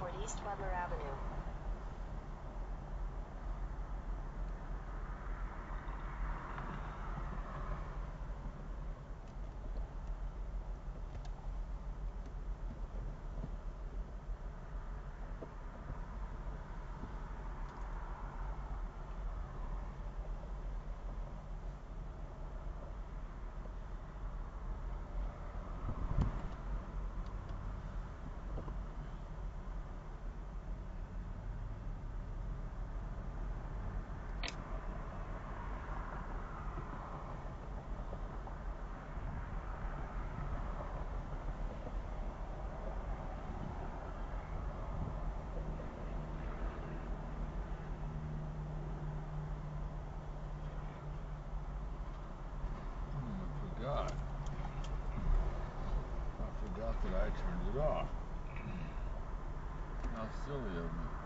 toward East Butler Avenue. I forgot that I turned it off. How silly of me.